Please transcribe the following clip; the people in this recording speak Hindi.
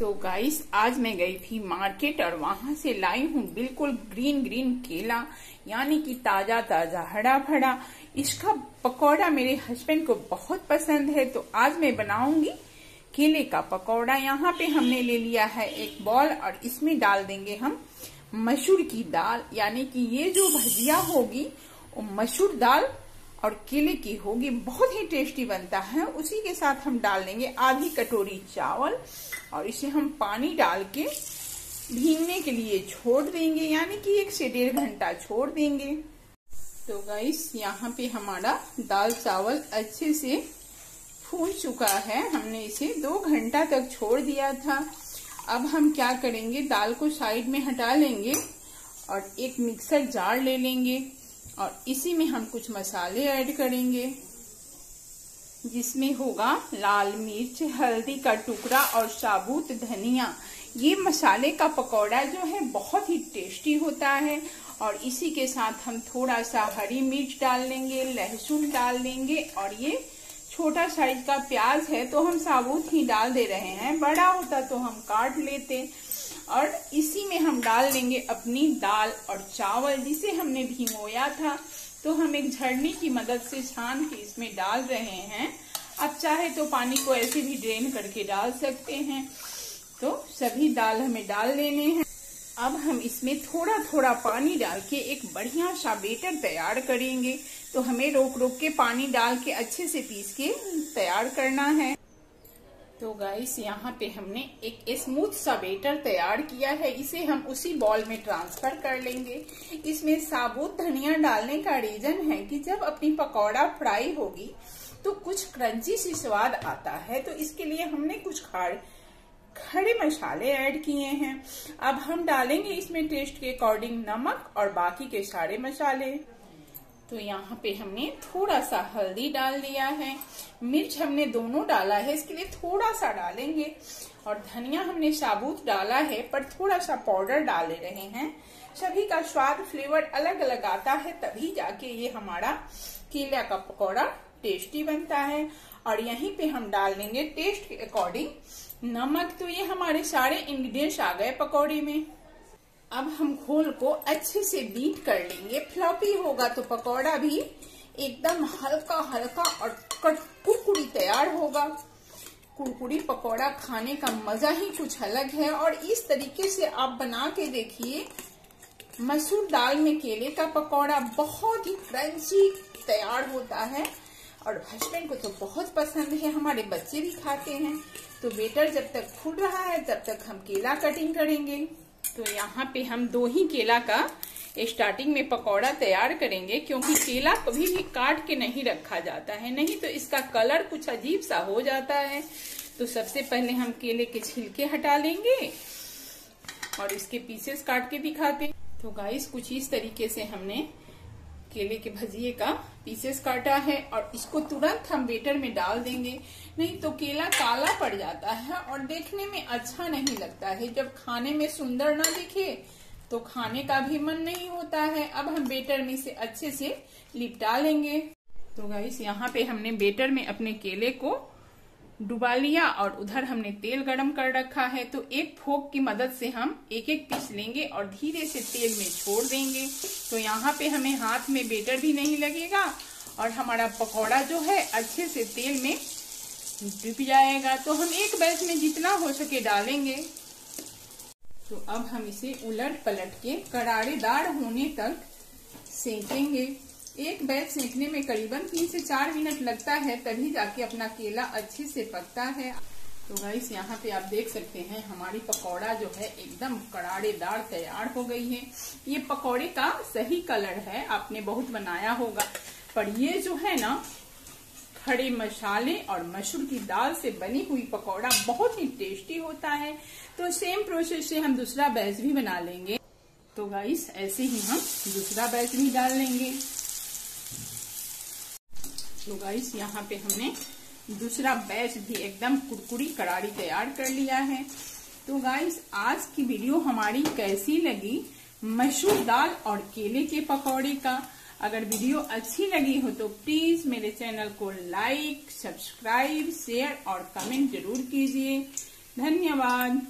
तो गाइस आज मैं गई थी मार्केट और वहां से लाई हूँ बिल्कुल ग्रीन ग्रीन केला, यानी कि ताजा ताजा हरा भरा। इसका पकौड़ा मेरे हस्बैंड को बहुत पसंद है, तो आज मैं बनाऊंगी केले का पकौड़ा। यहाँ पे हमने ले लिया है एक बॉल और इसमें डाल देंगे हम मसूर की दाल, यानी कि ये जो भजिया होगी वो मसूर दाल और केले की होगी, बहुत ही टेस्टी बनता है। उसी के साथ हम डाल देंगे आधी कटोरी चावल और इसे हम पानी डाल के भीगने के लिए छोड़ देंगे, यानी कि 1 से 1.5 घंटा छोड़ देंगे। तो गाइस यहाँ पे हमारा दाल चावल अच्छे से फूल चुका है, हमने इसे 2 घंटा तक छोड़ दिया था। अब हम क्या करेंगे, दाल को साइड में हटा लेंगे और एक मिक्सर जार ले लेंगे और इसी में हम कुछ मसाले ऐड करेंगे, जिसमें होगा लाल मिर्च, हल्दी का टुकड़ा और साबुत धनिया। ये मसाले का पकौड़ा जो है बहुत ही टेस्टी होता है। और इसी के साथ हम थोड़ा सा हरी मिर्च डाल लेंगे, लहसुन डाल लेंगे और ये छोटा साइज का प्याज है तो हम साबुत ही डाल दे रहे हैं, बड़ा होता तो हम काट लेते। और इसी में हम डाल देंगे अपनी दाल और चावल जिसे हमने भिगोया था, तो हम एक झरने की मदद से छान के इसमें डाल रहे हैं। आप चाहे तो पानी को ऐसे भी ड्रेन करके डाल सकते हैं। तो सभी दाल हमें डाल लेने हैं। अब हम इसमें थोड़ा थोड़ा पानी डाल के एक बढ़िया सा बैटर तैयार करेंगे, तो हमें रोक रोक के पानी डाल के अच्छे से पीस के तैयार करना है। तो गाइस यहाँ पे हमने एक स्मूथ सा बैटर तैयार किया है, इसे हम उसी बॉल में ट्रांसफर कर लेंगे। इसमें साबुत धनिया डालने का रीजन है कि जब अपनी पकौड़ा फ्राई होगी तो कुछ क्रंची सी स्वाद आता है, तो इसके लिए हमने कुछ खड़े मसाले ऐड किए हैं। अब हम डालेंगे इसमें टेस्ट के अकॉर्डिंग नमक और बाकी के सारे मसाले। तो यहाँ पे हमने थोड़ा सा हल्दी डाल दिया है, मिर्च हमने दोनों डाला है इसके लिए थोड़ा सा डालेंगे, और धनिया हमने साबुत डाला है पर थोड़ा सा पाउडर डाले रहे हैं। सभी का स्वाद फ्लेवर अलग अलग आता है, तभी जाके ये हमारा केला का पकौड़ा टेस्टी बनता है। और यहीं पे हम डाल देंगे टेस्ट के अकॉर्डिंग नमक। तो ये हमारे सारे इंग्रेडिएंट्स आ गए पकौड़े में। अब हम घोल को अच्छे से बीट कर लेंगे, फ्लफी होगा तो पकौड़ा भी एकदम हल्का हल्का और कुरकुरी तैयार होगा। कुरकुरी पकौड़ा खाने का मजा ही कुछ अलग है। और इस तरीके से आप बना के देखिए मसूर दाल में केले का पकौड़ा, बहुत ही क्रंची तैयार होता है और हस्बैंड को तो बहुत पसंद है, हमारे बच्चे भी खाते हैं। तो बेटर जब तक फूल रहा है तब तक हम केला कटिंग करेंगे। तो यहाँ पे हम 2 ही केला का स्टार्टिंग में पकौड़ा तैयार करेंगे, क्योंकि केला कभी भी काट के नहीं रखा जाता है, नहीं तो इसका कलर कुछ अजीब सा हो जाता है। तो सबसे पहले हम केले के छिलके हटा लेंगे और इसके पीसेस काट के दिखाते। तो गाइस कुछ इस तरीके से हमने केले के भजिए का पीसेस काटा है और इसको तुरंत हम बेटर में डाल देंगे, नहीं तो केला काला पड़ जाता है और देखने में अच्छा नहीं लगता है। जब खाने में सुंदर ना दिखे तो खाने का भी मन नहीं होता है। अब हम बेटर में से अच्छे से लिपटा लेंगे। तो गाइस यहाँ पे हमने बेटर में अपने केले को डुबा लिया और उधर हमने तेल गरम कर रखा है, तो एक फोक की मदद से हम एक एक पीस लेंगे और धीरे से तेल में छोड़ देंगे। तो यहाँ पे हमें हाथ में बेटर भी नहीं लगेगा और हमारा पकौड़ा जो है अच्छे से तेल में डूब जाएगा। तो हम एक बैच में जितना हो सके डालेंगे। तो अब हम इसे उलट पलट के करारेदार होने तक सेकेंगे। एक बैच सेकने में करीबन 3 से 4 मिनट लगता है, तभी जाके अपना केला अच्छे से पकता है। तो गाइस यहाँ पे आप देख सकते हैं हमारी पकौड़ा जो है एकदम करारेदार तैयार हो गई है। ये पकौड़े का सही कलर है, आपने बहुत बनाया होगा, पर ये जो है ना खड़े मसाले और मसूर की दाल से बनी हुई पकौड़ा बहुत ही टेस्टी होता है। तो सेम प्रोसेस से हम दूसरा बैच भी बना लेंगे। तो गाइस ऐसे ही हम दूसरा बैच भी डाल लेंगे। तो गाइस यहाँ पे हमने दूसरा बैच भी एकदम कुरकुरी करारी तैयार कर लिया है। तो गाइस आज की वीडियो हमारी कैसी लगी मसूर दाल और केले के पकौड़े का, अगर वीडियो अच्छी लगी हो तो प्लीज मेरे चैनल को लाइक, सब्सक्राइब, शेयर और कमेंट जरूर कीजिए। धन्यवाद।